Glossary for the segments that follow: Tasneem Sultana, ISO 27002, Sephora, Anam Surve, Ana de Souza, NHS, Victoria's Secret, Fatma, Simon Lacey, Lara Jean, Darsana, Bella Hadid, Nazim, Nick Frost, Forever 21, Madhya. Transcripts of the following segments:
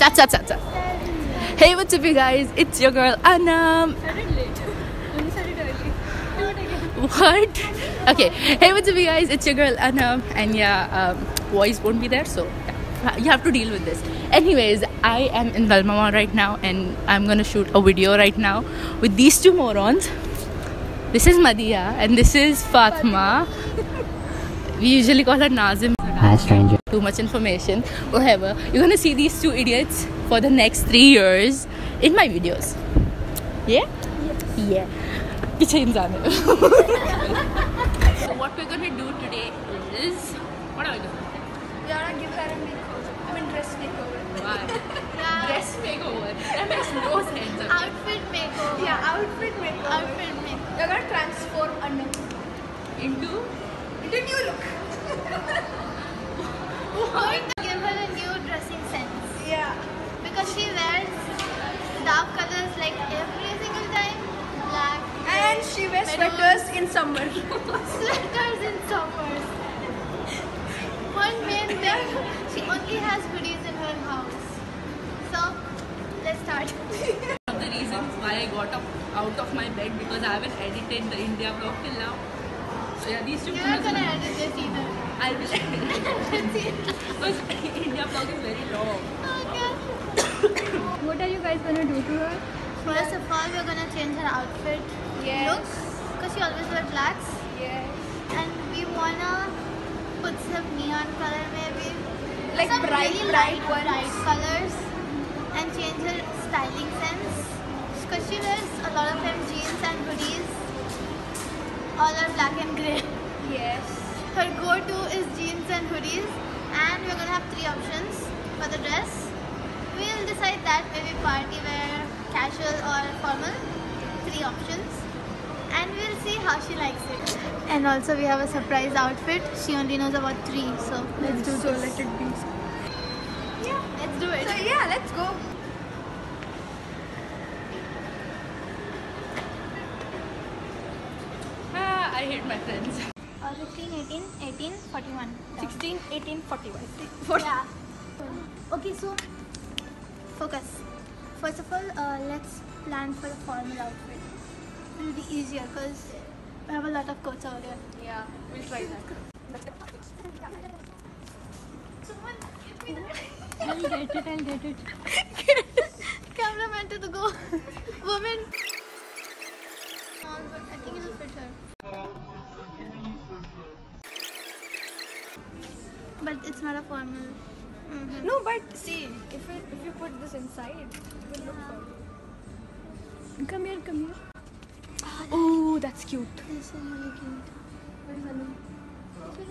Start. Hey, what's up you guys? It's your girl Anam. Hey, what's up you guys? It's your girl Anam. And yeah, voice won't be there, so yeah, you have to deal with this. Anyways, I am in Dalmama right now and I'm gonna shoot a video right now with these two morons. This is Madhya and this is Fatma. We usually call her Nazim. Hi, stranger. Too much information. Whatever. You're gonna see these two idiots for the next 3 years in my videos. Yeah? Yes. Yeah. Piche insaan hai. So what we're gonna do today is... What are we doing? We are gonna give her a makeover. I mean dress makeover. Why? Yeah. Dress makeover. That makes no sense. Outfit makeover. Yeah, outfit makeover. Outfit makeover. You're gonna transform Anam into... Did you look? What? Give her a new dressing sense. Yeah. Because she wears dark colors like every single time. Black. And she wears sweaters in summer. Sweaters in summer. One main thing, she only has hoodies in her house. So, let's start. One of the reasons why I got up out of my bed because I haven't edited the India vlog till now. So yeah, these two. You're not gonna edit this either. I will edit it. Because India vlog is very long. Okay. What are you guys gonna do to her? First of all, we're gonna change her outfit. Yes. Looks. Because she always wears blacks. Yes. And we wanna put some neon color maybe. Like some bright, really bright colors. And change her styling sense. Because she wears a lot of them jeans and hoodies. All are black and grey. Yes. Her go-to is jeans and hoodies, and we're gonna have 3 options for the dress. We'll decide that maybe party wear, casual or formal. 3 options, and we'll see how she likes it. And also we have a surprise outfit. She only knows about 3, so let's do it. So let it be. Yeah, let's do it. So yeah, let's go. I hate my friends. 15, 18, 18, 41. 16, 18, 41. Yeah. Okay, so focus. First of all, let's plan for a formal outfit. It will be easier because we have a lot of coats out here. Yeah, we'll try that. Someone give me the... I'll get it. Cameraman to the go. Woman. I think it will fit her. But it's not a formal. Mm-hmm. No, but see, if you put this inside, it will look formal. Come here. Oh, that's cute. This is really cute. What is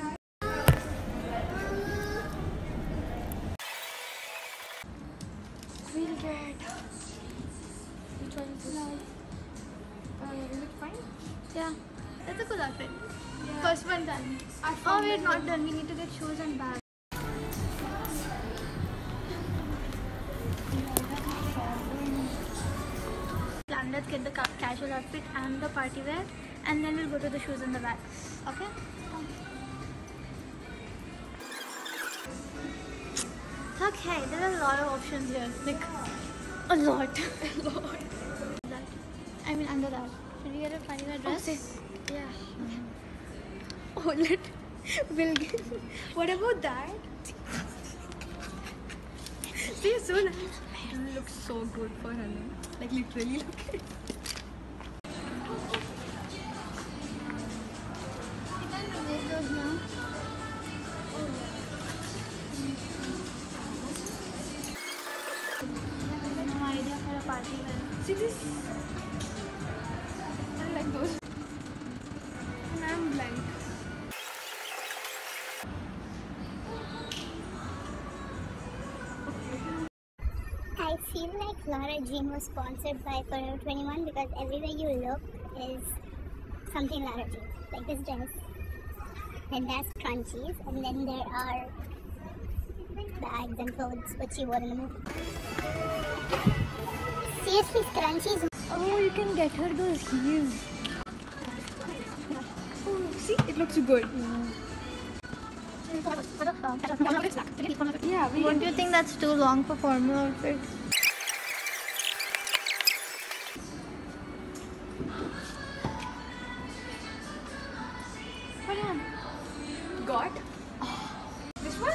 that? We'll get. Which one is this? Is it fine? Yeah. That's a cool outfit. Yeah. First one done. Oh, we're not done. We need to get shoes and bags. Let's get the casual outfit and the party wear, and then we'll go to the shoes and the bags. Okay? Okay, there are a lot of options here. Like, a lot. I mean, under that. Should we get a party wear dress? Okay. Yeah. Okay. Oh, we'll get... What about that? See, so nice. It looks so good for her. Like, literally, look at it. I have no idea for a party wear. See this? I like those. And I'm blank. I feel like Lara Jean was sponsored by Forever 21 because everywhere you look is something Lara Jean. Like this dress, then there's crunchies, and then there are bags and clothes which she wore in the movie. Seriously, crunchies. Oh, you can get her those heels. Oh, see, it looks good. Yeah. Yeah, don't you think that's too long for formal outfits? Got this one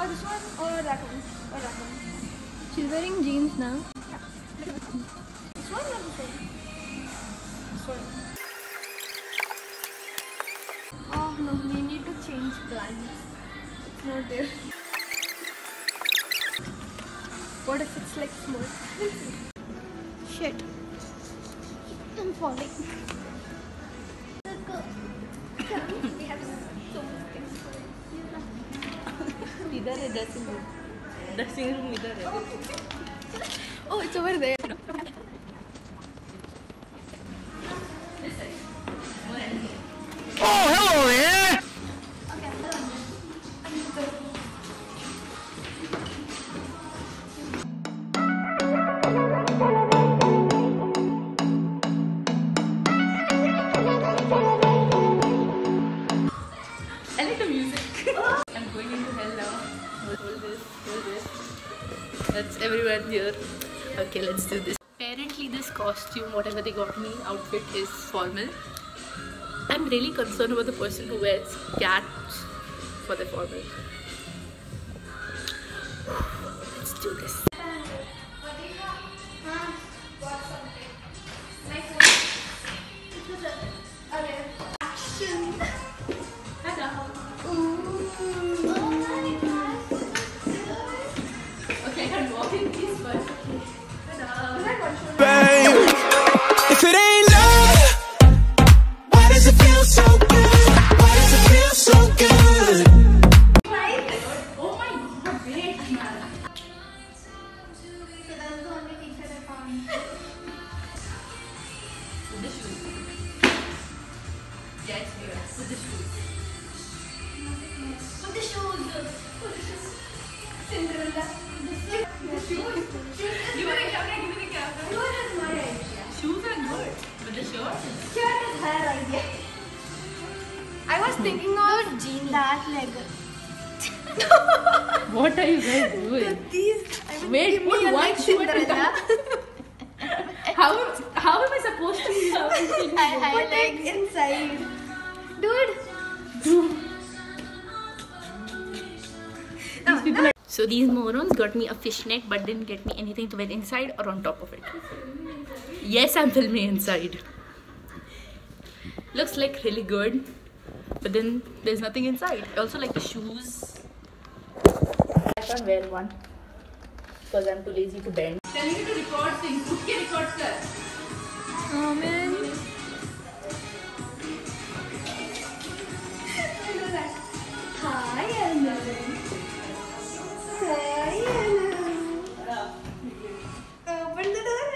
or this one or that one or that one. She's wearing jeans now. Yeah. This one or this one? This one. Oh no, we need to change plans. It's not there. What if it's like smooth? Shit. I'm falling. Dressing room. Oh, it's over there. Oh, hello there. I like the music. I'm going into hell now. Hold this. That's everyone here. Okay, let's do this. Apparently this costume, whatever they got me, outfit is formal. I'm really concerned about the person who wears caps for the formal. Let's do this. What are you guys doing? How am I supposed to use it? I have legs inside. Dude. No. So these morons got me a fishnet but didn't get me anything to wear inside or on top of it. Yes, I'm filming inside. Looks like really good. But then there's nothing inside. I also like the shoes. I can't wear one because I'm too lazy to bend. Telling you to record things. Put ke record kar. Oh man. Hi Anna. Hi Anna. Open the door.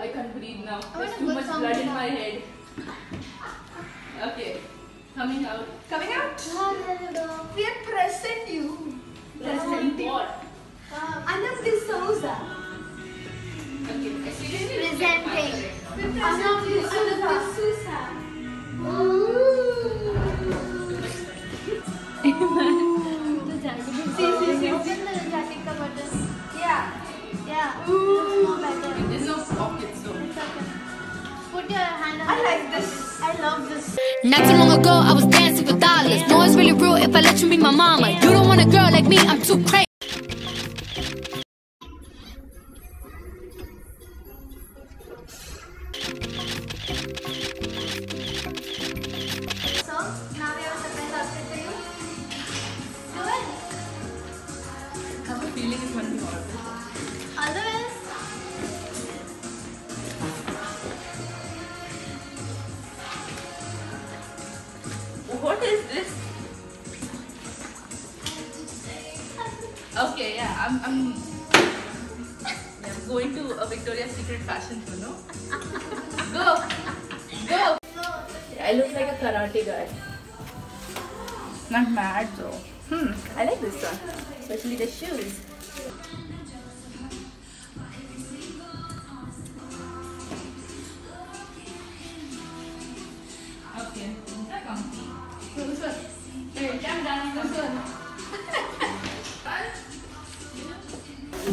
I can't breathe now. There's too much blood in my head. Okay. Coming out? We are present you. Ana de Souza. Okay, presenting. Ana de Souza. The jacket. The jacket cover. Yeah. There's no pockets though. Put your hand on. I like this. I love this. Not too long ago, I was dancing for dollars. Yeah. No, it's really real if I let you be my mama. Yeah. You don't want a girl like me, I'm too crazy. So, now we have the best outfit for you. Do it. I have a feeling it's going to be horrible. All the best. What is this? Okay, yeah, I'm going to a Victoria's Secret fashion show, no? Go! I look like a karate guy. Not mad though. I like this one. Especially the shoes. Okay, I'm done.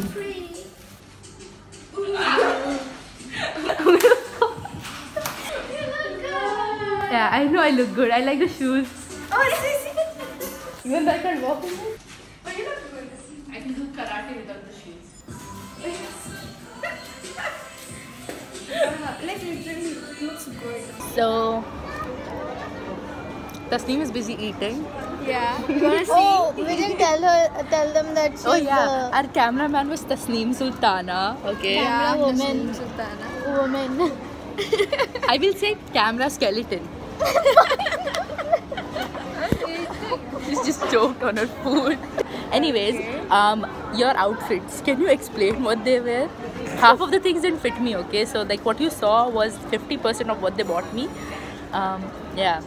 so pretty. Yeah, I know I look good. I like the shoes. Oh, yes. Even though I can't walk in them. But you look good. I can do karate without the shoes. Like it looks good. So Tasneem is busy eating. Yeah. You wanna see? Oh, we didn't tell them that she's our cameraman was Tasneem Sultana. Okay. Yeah, woman. Sultana. Woman. I will say camera skeleton. She's just choked on her food. Anyways, your outfits. Can you explain what they were? Half of the things didn't fit me. Okay, so like what you saw was 50% of what they bought me. Yeah.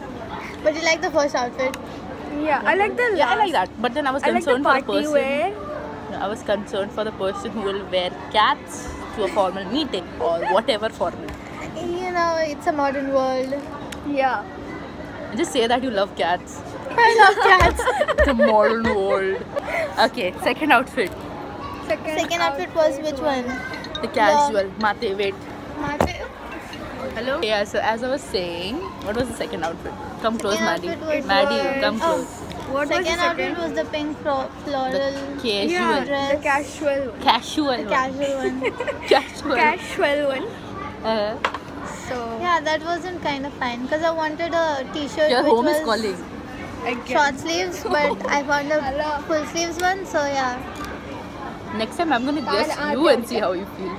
But you like the first outfit? Yeah, I like the last. Yeah, I like that. But then I was concerned for the person. I was concerned for the person who will wear cats to a formal meeting or whatever formal. You know, it's a modern world. Yeah. Just say that you love cats. I love cats. It's a modern world. Okay, second outfit. Second outfit was which one? The casual. Mate, wait. Mate. Hello? Yeah, so as I was saying, what was the second outfit? Come close, Maddie. Maddie, come close. What was the second outfit? Was the pink floral. The casual. Yeah, the casual one. Casual one. So yeah, that wasn't kind of fine because I wanted a t-shirt. Your home is calling. Short sleeves, but I found a full sleeves one. So yeah. Next time I'm gonna guess you and see how you feel.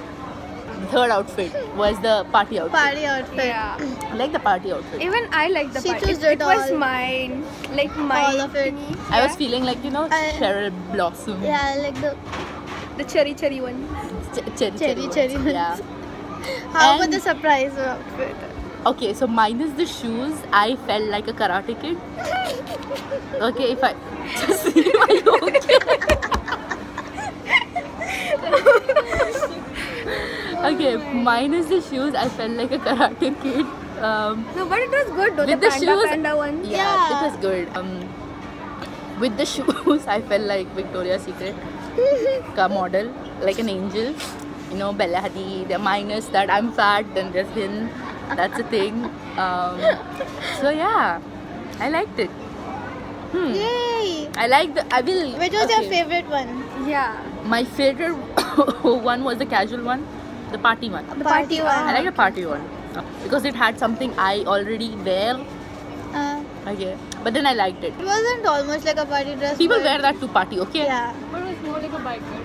Third outfit was the party outfit. Yeah. I like the party outfit. Even I like the party outfit. It was mine. Like mine. All of it. Yeah. I was feeling like, you know, cherry blossom. Yeah, like the cherry one. Cherry one. Yeah. How about the surprise outfit? Okay, so minus the shoes, I felt like a karate kid. Okay, if I just see my okay, minus the shoes, I felt like a karate kid. No, but it was good though, with the panda one. Yeah, it was good. With the shoes, I felt like Victoria's Secret model, like an angel. You know, Bella Hadid, the minus that I'm fat, then there's thin. That's a thing. So yeah, I liked it. Yay! I liked the. Which was your favorite one? Yeah. My favorite one was the casual one, the party one. I like the party one because it had something I already wear. Okay, but then I liked it. It wasn't almost like a party dress. People wear that to party, okay? Yeah, but it was more like a biker dress.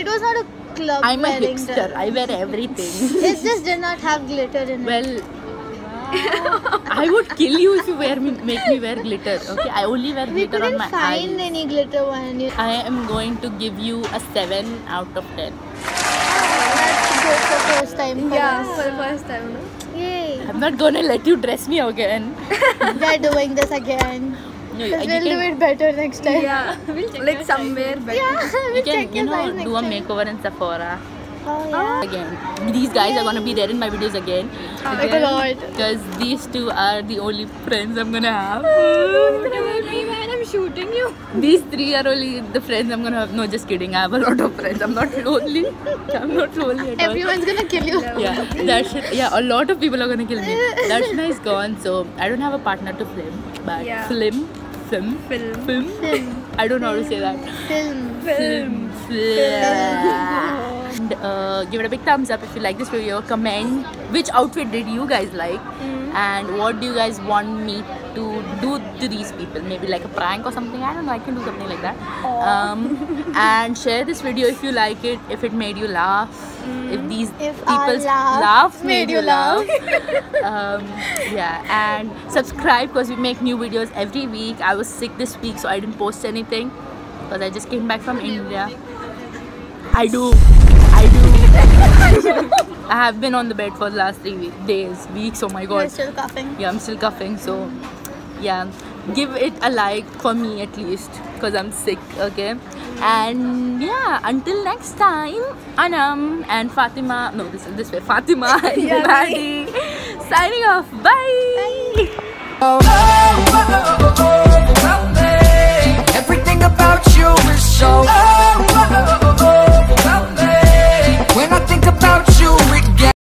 It was not a. I'm a hipster. Dress. I wear everything. It just did not have glitter in it. Well, I would kill you if you make me wear glitter. Okay, I only wear glitter on my eyes. We couldn't find any glitter one. I am going to give you a 7 out of 10. That's good for the first time. Yeah, for the first time. No? Yay! I'm not gonna let you dress me again. We're doing this again. No, we'll do it better next time. Yeah, we'll check like somewhere better. Yeah, we'll check do a makeover in Sephora. Oh yeah. Again, these guys are gonna be there in my videos again. Because these two are the only friends I'm gonna have. I'm shooting you. These three are only the friends I'm gonna have. No, just kidding. I have a lot of friends. I'm not lonely. I'm not lonely at all. Everyone's gonna kill you. Yeah, a lot of people are gonna kill me. Darsana is gone, so I don't have a partner to film. But film. I don't know how to say that. Film. And, give it a big thumbs up if you like this video. Comment which outfit did you guys like, and what do you guys want me to do to these people? Maybe like a prank or something. I don't know. I can do something like that. And share this video if you like it. If it made you laugh. If these people's laughs made you laugh. Yeah. And subscribe because we make new videos every week. I was sick this week, so I didn't post anything because I just came back from India. I do. I have been on the bed for the last 3 days. Oh my god. You're still coughing. Yeah, I'm still coughing. So yeah, give it a like for me at least because I'm sick. Okay. And yeah, until next time, Anam and Fatima. No, this way. Fatima and Maddie signing off. Bye. Bye.